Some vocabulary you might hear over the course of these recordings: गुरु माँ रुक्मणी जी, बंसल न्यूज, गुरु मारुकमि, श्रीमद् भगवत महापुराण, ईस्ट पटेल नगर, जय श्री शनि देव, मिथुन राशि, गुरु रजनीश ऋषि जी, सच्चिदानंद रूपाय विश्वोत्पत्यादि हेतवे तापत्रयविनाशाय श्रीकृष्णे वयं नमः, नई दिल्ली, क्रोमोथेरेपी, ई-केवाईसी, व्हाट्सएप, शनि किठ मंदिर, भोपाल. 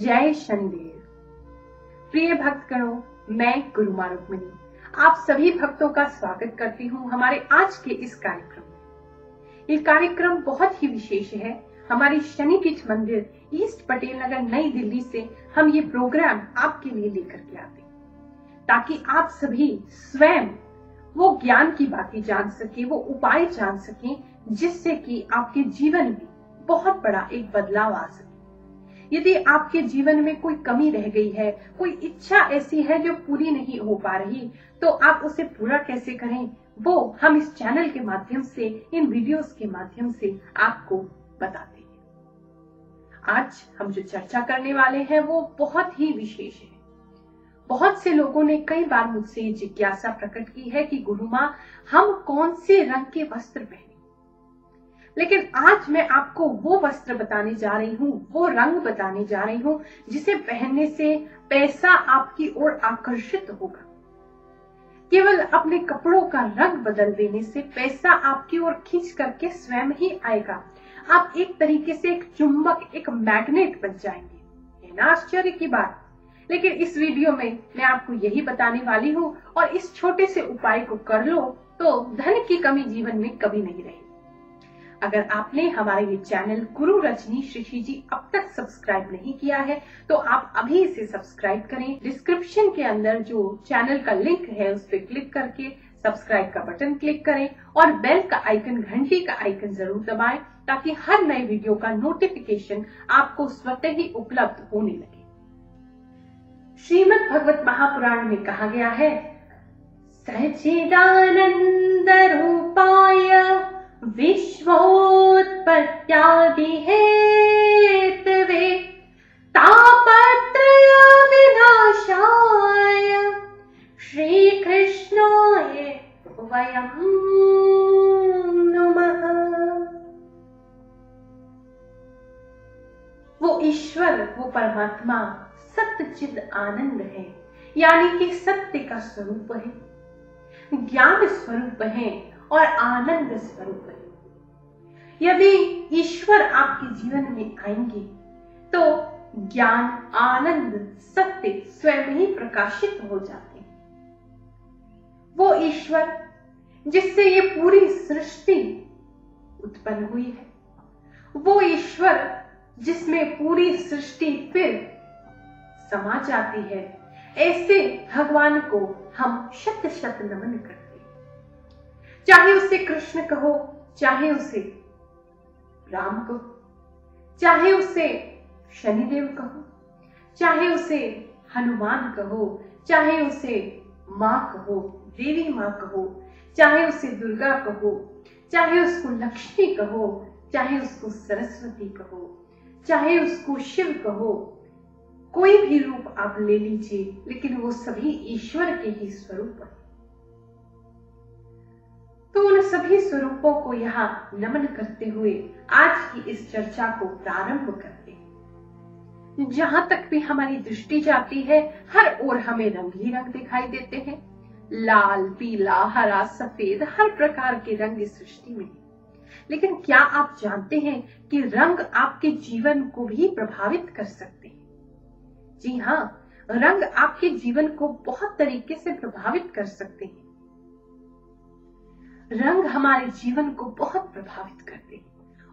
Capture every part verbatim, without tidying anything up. जय शनिदेव। प्रिय भक्तगणों, मैं गुरु मारुकमि आप सभी भक्तों का स्वागत करती हूँ हमारे आज के इस कार्यक्रम में। ये कार्यक्रम बहुत ही विशेष है। हमारे शनि किठ मंदिर ईस्ट पटेल नगर नई दिल्ली से हम ये प्रोग्राम आपके लिए लेकर के आते हैं ताकि आप सभी स्वयं वो ज्ञान की बातें जान सके, वो उपाय जान सके, जिससे कि आपके जीवन में बहुत बड़ा एक बदलाव आ सके। यदि आपके जीवन में कोई कमी रह गई है, कोई इच्छा ऐसी है जो पूरी नहीं हो पा रही, तो आप उसे पूरा कैसे करें वो हम इस चैनल के माध्यम से, इन वीडियोस के माध्यम से आपको बताते हैं। आज हम जो चर्चा करने वाले हैं वो बहुत ही विशेष है। बहुत से लोगों ने कई बार मुझसे ये जिज्ञासा प्रकट की है कि गुरु माँ, हम कौन से रंग के वस्त्र पहने? लेकिन आज मैं आपको वो वस्त्र बताने जा रही हूँ, वो रंग बताने जा रही हूँ जिसे पहनने से पैसा आपकी ओर आकर्षित होगा। केवल अपने कपड़ों का रंग बदल देने से पैसा आपकी ओर खींच करके स्वयं ही आएगा। आप एक तरीके से एक चुंबक, एक मैग्नेट बन जाएंगे। है ना आश्चर्य की बात? लेकिन इस वीडियो में मैं आपको यही बताने वाली हूँ, और इस छोटे से उपाय को कर लो तो धन की कमी जीवन में कभी नहीं रहेगी। अगर आपने हमारे ये चैनल गुरु रजनीश ऋषि जी अब तक सब्सक्राइब नहीं किया है तो आप अभी इसे सब्सक्राइब करें। डिस्क्रिप्शन के अंदर जो चैनल का लिंक है उस पर क्लिक करके सब्सक्राइब का बटन क्लिक करें और बेल का आइकन, घंटी का आइकन जरूर दबाएं ताकि हर नए वीडियो का नोटिफिकेशन आपको स्वतः ही उपलब्ध होने लगे। श्रीमद् भगवत महापुराण में कहा गया है, सच्चिदानंद रूपाय विश्वोत्पत्यादि हेतवे तापत्रयविनाशाय श्रीकृष्णे वयं नमः। वो ईश्वर, वो परमात्मा सच्चिद आनंद है, यानी कि सत्य का स्वरूप है, ज्ञान स्वरूप है और आनंद स्वरूप है। यदि ईश्वर आपके जीवन में आएंगे तो ज्ञान, आनंद, सत्य स्वयं ही प्रकाशित हो जाते हैं। वो ईश्वर जिससे ये पूरी सृष्टि उत्पन्न हुई है, वो ईश्वर जिसमें पूरी सृष्टि फिर समा जाती है, ऐसे भगवान को हम शत शत नमन करते हैं। चाहे उसे कृष्ण कहो, चाहे उसे राम कहो, चाहे उसे शनिदेव कहो, चाहे उसे हनुमान कहो, चाहे उसे माँ कहो, देवी माँ कहो, चाहे उसे दुर्गा कहो, चाहे उसको लक्ष्मी कहो, चाहे उसको सरस्वती कहो, चाहे उसको शिव कहो, कोई भी रूप आप ले लीजिए, लेकिन वो सभी ईश्वर के ही स्वरूप हैं। तो उन सभी स्वरूपों को यहाँ नमन करते हुए आज की इस चर्चा को प्रारंभ करते हैं। जहां तक भी हमारी दृष्टि जाती है, हर ओर हमें रंग ही रंग दिखाई देते हैं। लाल, पीला, हरा, सफेद, हर प्रकार के रंग इस सृष्टि में है। लेकिन क्या आप जानते हैं कि रंग आपके जीवन को भी प्रभावित कर सकते हैं? जी हाँ, रंग आपके जीवन को बहुत तरीके से प्रभावित कर सकते हैं। रंग हमारे जीवन को बहुत प्रभावित करते हैं,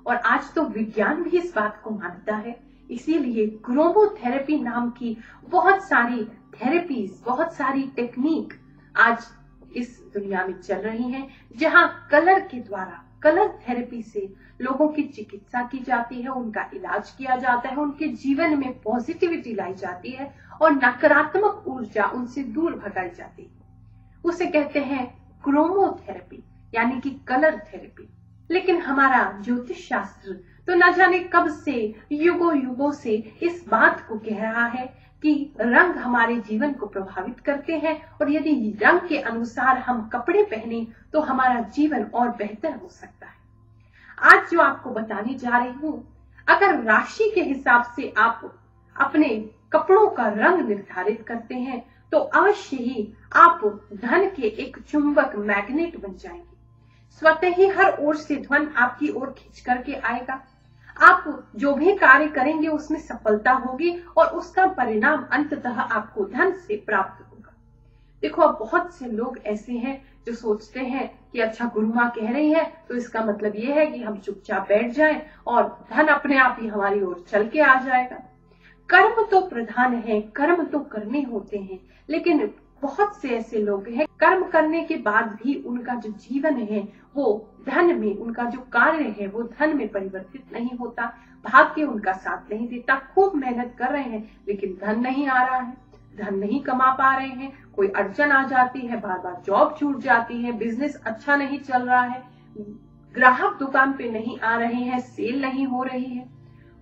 और आज तो विज्ञान भी इस बात को मानता है। इसीलिए क्रोमोथेरेपी नाम की बहुत सारी थेरेपीज, बहुत सारी टेक्निक आज इस दुनिया में चल रही हैं, जहां कलर के द्वारा, कलर थेरेपी से लोगों की चिकित्सा की जाती है, उनका इलाज किया जाता है, उनके जीवन में पॉजिटिविटी लाई जाती है और नकारात्मक ऊर्जा उनसे दूर भगाई जाती है। उसे कहते हैं क्रोमोथेरेपी, यानी कि कलर थेरेपी। लेकिन हमारा ज्योतिष शास्त्र तो न जाने कब से, युगों युगों से इस बात को कह रहा है कि रंग हमारे जीवन को प्रभावित करते हैं, और यदि रंग के अनुसार हम कपड़े पहने तो हमारा जीवन और बेहतर हो सकता है। आज जो आपको बताने जा रही हूँ, अगर राशि के हिसाब से आप अपने कपड़ों का रंग निर्धारित करते हैं तो अवश्य ही आप धन के एक चुंबक, मैग्नेट बन जाएंगे। स्वतः ही हर ओर से धन आपकी ओर खींच करके आएगा। आप जो भी कार्य करेंगे उसमें सफलता होगी और उसका परिणाम अंततः आपको धन से प्राप्त होगा। देखो, अब बहुत से लोग ऐसे हैं जो सोचते हैं कि अच्छा गुरु माँ कह रही है तो इसका मतलब ये है कि हम चुपचाप बैठ जाएं और धन अपने आप ही हमारी ओर चल के आ जाएगा। कर्म तो प्रधान है, कर्म तो करने होते हैं, लेकिन बहुत से ऐसे लोग हैं कर्म करने के बाद भी उनका जो जीवन है वो धन में, उनका जो कार्य है वो धन में परिवर्तित नहीं होता। भाग्य उनका साथ नहीं देता। खूब मेहनत कर रहे हैं लेकिन धन नहीं आ रहा है, धन नहीं कमा पा रहे हैं। कोई अड़चन आ जाती है, बार बार जॉब छूट जाती है, बिजनेस अच्छा नहीं चल रहा है, ग्राहक दुकान पे नहीं आ रहे हैं, सेल नहीं हो रही है।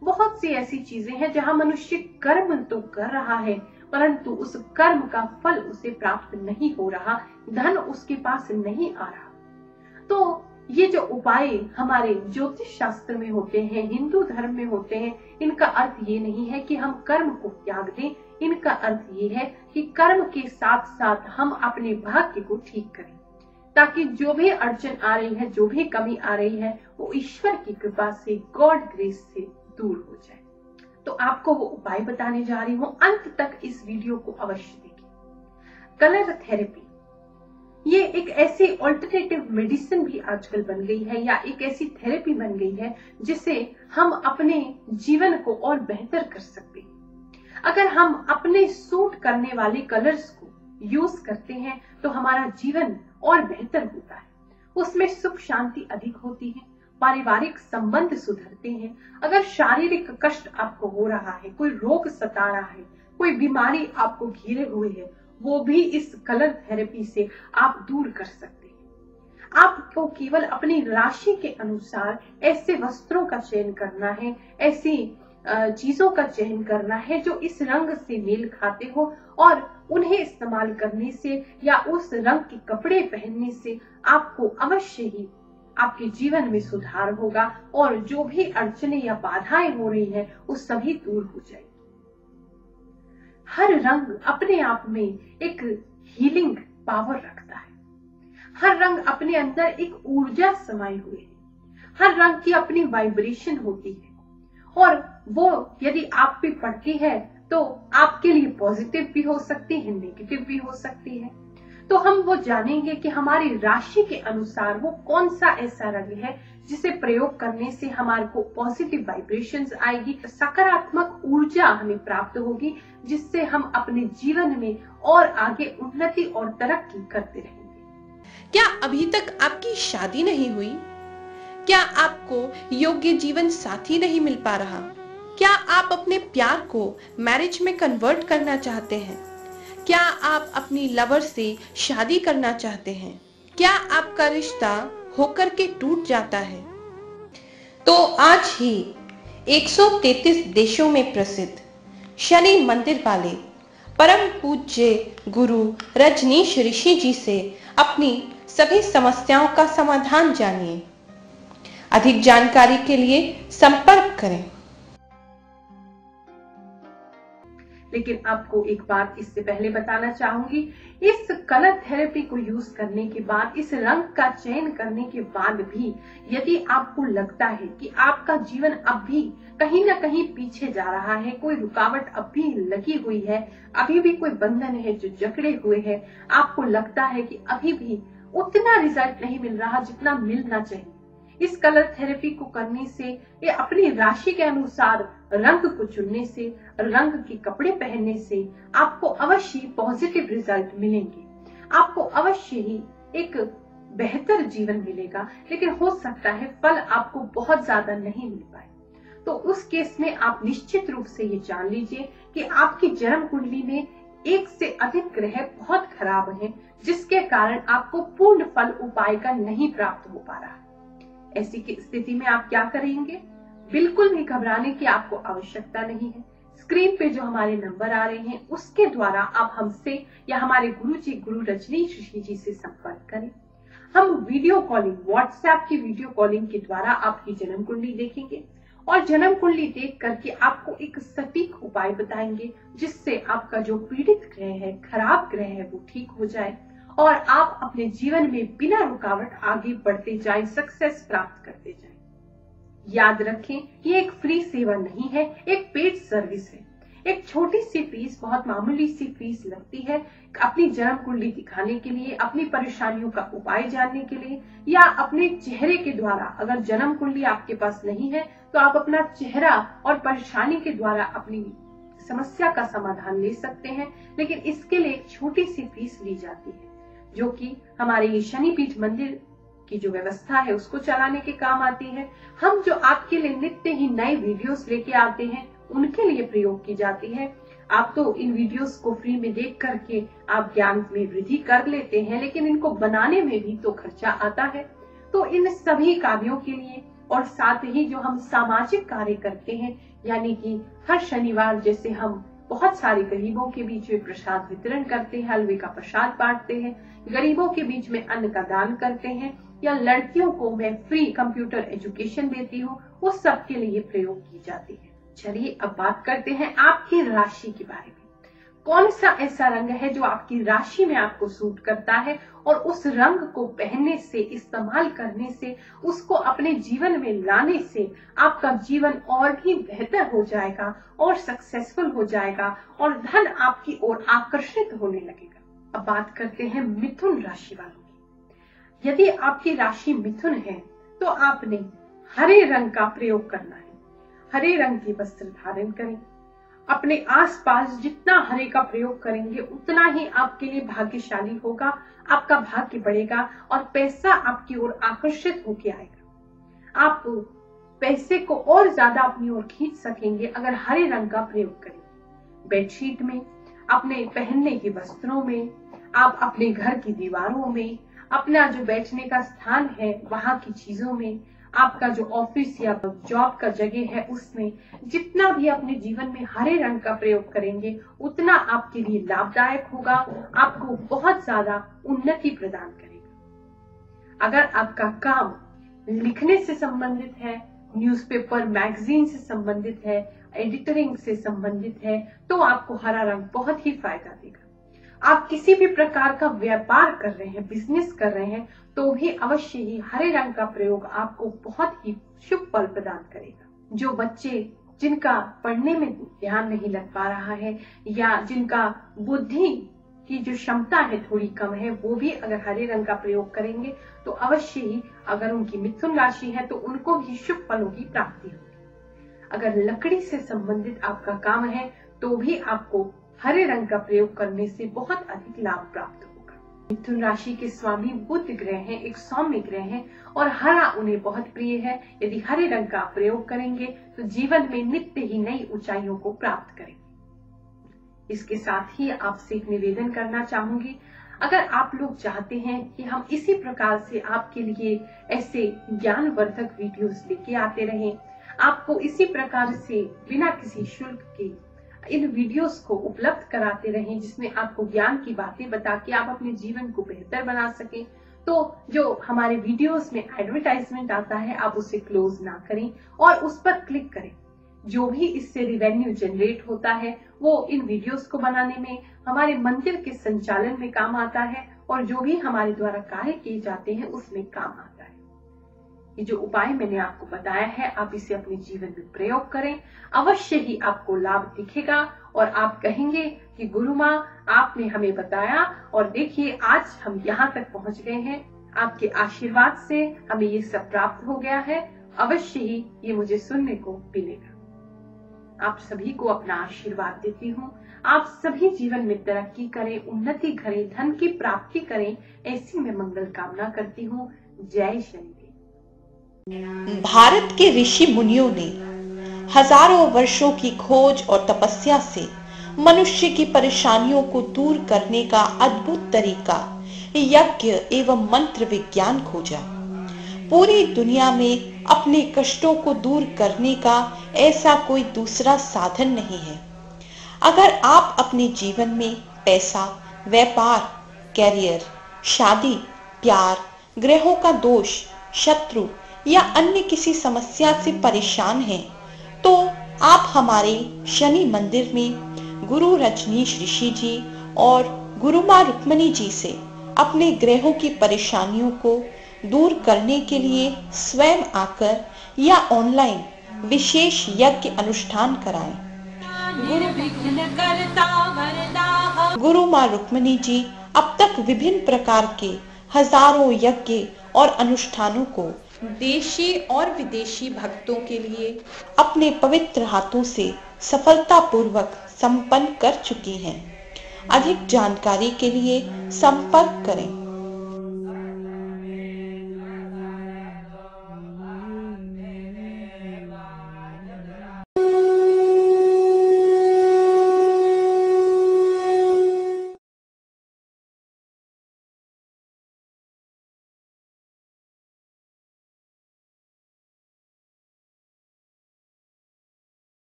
बहुत सी ऐसी चीजें हैं जहां मनुष्य कर्म तो कर रहा है परंतु उस कर्म का फल उसे प्राप्त नहीं हो रहा, धन उसके पास नहीं आ रहा। तो ये जो उपाय हमारे ज्योतिष शास्त्र में होते हैं, हिंदू धर्म में होते हैं, इनका अर्थ ये नहीं है कि हम कर्म को त्याग दें। इनका अर्थ ये है कि कर्म के साथ साथ हम अपने भाग्य को ठीक करें, ताकि जो भी अड़चन आ रही है, जो भी कमी आ रही है, वो ईश्वर की कृपा से, गॉड ग्रेस से दूर हो जाए। तो आपको वो उपाय बताने जा रही हूं, अंत तक इस वीडियो को अवश्य देखिए। कलर थेरेपी ये एक ऐसी अल्टरनेटिव मेडिसिन भी आजकल बन गई है, या एक ऐसी थेरेपी बन गई है जिसे हम अपने जीवन को और बेहतर कर सकते हैं। अगर हम अपने सूट करने वाले कलर्स को यूज करते हैं तो हमारा जीवन और बेहतर होता है, उसमें सुख शांति अधिक होती है, पारिवारिक संबंध सुधरते हैं। अगर शारीरिक कष्ट आपको हो रहा है, कोई रोग सता रहा है, कोई बीमारी आपको घेरे हुए है, वो भी इस कलर थेरेपी से आप दूर कर सकते हैं। आपको केवल अपनी राशि के अनुसार ऐसे वस्त्रों का चयन करना है, ऐसी चीजों का चयन करना है जो इस रंग से मेल खाते हो, और उन्हें इस्तेमाल करने से या उस रंग के कपड़े पहनने से आपको अवश्य ही आपके जीवन में सुधार होगा और जो भी अड़चने या बाधाएं हो रही हैं वो सभी दूर हो जाएगी। हर रंग अपने आप में एक हीलिंग पावर रखता है। हर रंग अपने अंदर एक ऊर्जा समाये हुए है। हर रंग की अपनी वाइब्रेशन होती है और वो यदि आप पे पड़ती है तो आपके लिए पॉजिटिव भी हो सकती है, नेगेटिव भी हो सकती है। तो हम वो जानेंगे कि हमारी राशि के अनुसार वो कौन सा ऐसा रंग है जिसे प्रयोग करने से हमारे को पॉजिटिव वाइब्रेशंस आएगी, सकारात्मक ऊर्जा हमें प्राप्त होगी, जिससे हम अपने जीवन में और आगे उन्नति और तरक्की करते रहेंगे। क्या अभी तक आपकी शादी नहीं हुई? क्या आपको योग्य जीवन साथी नहीं मिल पा रहा? क्या आप अपने प्यार को मैरिज में कन्वर्ट करना चाहते हैं? क्या आप अपनी लवर से शादी करना चाहते हैं? क्या आपका रिश्ता होकर के टूट जाता है? तो आज ही एक सौ तैंतीस देशों में प्रसिद्ध शनि मंदिर वाले परम पूज्य गुरु रजनीश ऋषि जी से अपनी सभी समस्याओं का समाधान जानिए। अधिक जानकारी के लिए संपर्क करें। लेकिन आपको एक बात इससे पहले बताना चाहूंगी, इस कलर थेरेपी को यूज करने के बाद, इस रंग का चयन करने के बाद भी यदि आपको लगता है कि आपका जीवन अब भी कहीं ना कहीं पीछे जा रहा है, कोई रुकावट अब भी लगी हुई है, अभी भी कोई बंधन है जो जकड़े हुए है, आपको लगता है कि अभी भी उतना रिजल्ट नहीं मिल रहा जितना मिलना चाहिए, इस कलर थेरेपी को करने से या अपनी राशि के अनुसार रंग को चुनने से, रंग के कपड़े पहनने से आपको अवश्य पॉजिटिव रिजल्ट मिलेंगे। आपको अवश्य ही एक बेहतर जीवन मिलेगा, लेकिन हो सकता है फल आपको बहुत ज्यादा नहीं मिल पाए। तो उस केस में आप निश्चित रूप से ये जान लीजिए कि आपकी जन्म कुंडली में एक से अधिक ग्रह बहुत खराब हैं, जिसके कारण आपको पूर्ण फल उपाय का नहीं प्राप्त हो पा रहा है। ऐसी की स्थिति में आप क्या करेंगे? बिल्कुल भी घबराने की आपको आवश्यकता नहीं है। स्क्रीन पे जो हमारे नंबर आ रहे हैं उसके द्वारा आप हमसे या हमारे गुरुजी गुरु रजनीश ऋषि जी से संपर्क करें। हम वीडियो कॉलिंग, व्हाट्सएप की वीडियो कॉलिंग के द्वारा आपकी जन्म कुंडली देखेंगे और जन्म कुंडली देख करके आपको एक सटीक उपाय बताएंगे, जिससे आपका जो पीड़ित ग्रह है, खराब ग्रह है, वो ठीक हो जाए और आप अपने जीवन में बिना रुकावट आगे बढ़ते जाएं, सक्सेस प्राप्त करते जाएं। याद रखें ये एक फ्री सेवा नहीं है, एक पेड सर्विस है। एक छोटी सी फीस, बहुत मामूली सी फीस लगती है अपनी जन्म कुंडली दिखाने के लिए, अपनी परेशानियों का उपाय जानने के लिए, या अपने चेहरे के द्वारा। अगर जन्म कुंडली आपके पास नहीं है तो आप अपना चेहरा और परेशानी के द्वारा अपनी समस्या का समाधान ले सकते हैं, लेकिन इसके लिए एक छोटी सी फीस ली जाती है, जो कि हमारे शनि किठ मंदिर की जो व्यवस्था है उसको चलाने के काम आती है। हम जो आपके लिए नित्य ही नए वीडियोस लेके आते हैं उनके लिए प्रयोग की जाती है। आप तो इन वीडियोस को फ्री में देख करके आप ज्ञान में वृद्धि कर लेते हैं, लेकिन इनको बनाने में भी तो खर्चा आता है। तो इन सभी कार्यों के लिए और साथ ही जो हम सामाजिक कार्य करते हैं, यानी कि हर शनिवार जैसे हम बहुत सारे गरीबों के बीच में प्रसाद वितरण करते हैं, हलवे का प्रसाद बांटते हैं, गरीबों के बीच में अन्न का दान करते हैं, या लड़कियों को मैं फ्री कंप्यूटर एजुकेशन देती हूँ, वो सब के लिए प्रयोग की जाती है। चलिए अब बात करते हैं आपकी राशि के बारे में। कौन सा ऐसा रंग है जो आपकी राशि में आपको सूट करता है, और उस रंग को पहनने से, इस्तेमाल करने से, उसको अपने जीवन में लाने से आपका जीवन और भी बेहतर हो जाएगा और सक्सेसफुल हो जाएगा और धन आपकी ओर आकर्षित होने लगेगा। अब बात करते हैं मिथुन राशि वालों की। यदि आपकी राशि मिथुन है तो आपने हरे रंग का प्रयोग करना है। हरे रंग के वस्त्र धारण करें, अपने आसपास जितना हरे का प्रयोग करेंगे उतना ही आपके लिए भाग्यशाली होगा, आपका भाग्य बढ़ेगा और पैसा आपकी ओर आकर्षित होके आएगा। आप पैसे को और ज्यादा अपनी ओर खींच सकेंगे अगर हरे रंग का प्रयोग करें। बेडशीट में, अपने पहनने के वस्त्रों में, आप अपने घर की दीवारों में, अपना जो बैठने का स्थान है वहां की चीजों में, आपका जो ऑफिस या जॉब का जगह है उसमें, जितना भी अपने जीवन में हरे रंग का प्रयोग करेंगे उतना आपके लिए लाभदायक होगा, आपको बहुत ज्यादा उन्नति प्रदान करेगा। अगर आपका काम लिखने से संबंधित है, न्यूज़पेपर मैगजीन से संबंधित है, एडिटरिंग से संबंधित है, तो आपको हरा रंग बहुत ही फायदा देगा। आप किसी भी प्रकार का व्यापार कर रहे हैं, बिजनेस कर रहे हैं, तो भी अवश्य ही हरे रंग का प्रयोग आपको बहुत ही शुभ फल प्रदान करेगा। जो बच्चे जिनका पढ़ने में ध्यान नहीं लग पा रहा है या जिनका बुद्धि की जो क्षमता है थोड़ी कम है, वो भी अगर हरे रंग का प्रयोग करेंगे तो अवश्य ही, अगर उनकी मिथुन राशि है तो उनको भी शुभ फलों की प्राप्ति होगी। अगर लकड़ी से संबंधित आपका काम है तो भी आपको हरे रंग का प्रयोग करने से बहुत अधिक लाभ प्राप्त होगा। मिथुन राशि के स्वामी बुध ग्रह हैं, एक सौम्य ग्रह हैं और हरा उन्हें बहुत प्रिय है। यदि हरे रंग का प्रयोग करेंगे तो जीवन में नित्य ही नई ऊंचाइयों को प्राप्त करेंगे। इसके साथ ही आपसे एक निवेदन करना चाहूंगी, अगर आप लोग चाहते हैं कि हम इसी प्रकार से आपके लिए ऐसे ज्ञानवर्धक वीडियोस लेके आते रहें, आपको इसी प्रकार से बिना किसी शुल्क के इन वीडियोस को उपलब्ध कराते रहें, जिसमें आपको ज्ञान की बातें बता के आप अपने जीवन को बेहतर बना सकें, तो जो हमारे वीडियोस में एडवर्टाइजमेंट आता है आप उसे क्लोज ना करें और उस पर क्लिक करें। जो भी इससे रिवेन्यू जनरेट होता है वो इन वीडियोस को बनाने में, हमारे मंदिर के संचालन में काम आता है और जो भी हमारे द्वारा कार्य किए जाते हैं उसमें काम आता है। ये जो उपाय मैंने आपको बताया है आप इसे अपने जीवन में प्रयोग करें, अवश्य ही आपको लाभ दिखेगा और आप कहेंगे कि गुरु माँ आपने हमें बताया और देखिए आज हम यहाँ तक पहुँच गए हैं, आपके आशीर्वाद से हमें ये सब प्राप्त हो गया है। अवश्य ही ये मुझे सुनने को मिलेगा। आप सभी को अपना आशीर्वाद देती हूँ, आप सभी जीवन में तरक्की करें, उन्नति करें, धन की प्राप्ति करें, ऐसी मैं मंगल कामना करती हूँ। जय शनि। भारत के ऋषि मुनियों ने हजारों वर्षों की खोज और तपस्या से मनुष्य की परेशानियों को दूर करने का अद्भुत तरीका यज्ञ एवं मंत्र विज्ञान खोजा। पूरी दुनिया में अपने कष्टों को दूर करने का ऐसा कोई दूसरा साधन नहीं है। अगर आप अपने जीवन में पैसा, व्यापार, कैरियर, शादी, प्यार, ग्रहों का दोष, शत्रु या अन्य किसी समस्या से परेशान हैं, तो आप हमारे शनि मंदिर में गुरु रजनीश ऋषि जी और गुरु माँ रुक्मणी जी से अपने ग्रहों की परेशानियों को दूर करने के लिए स्वयं आकर या ऑनलाइन विशेष यज्ञ अनुष्ठान कराएं। गुरु माँ रुक्मणी जी अब तक विभिन्न प्रकार के हजारों यज्ञ और अनुष्ठानों को देशी और विदेशी भक्तों के लिए अपने पवित्र हाथों से सफलतापूर्वक संपन्न कर चुकी हैं। अधिक जानकारी के लिए संपर्क करें।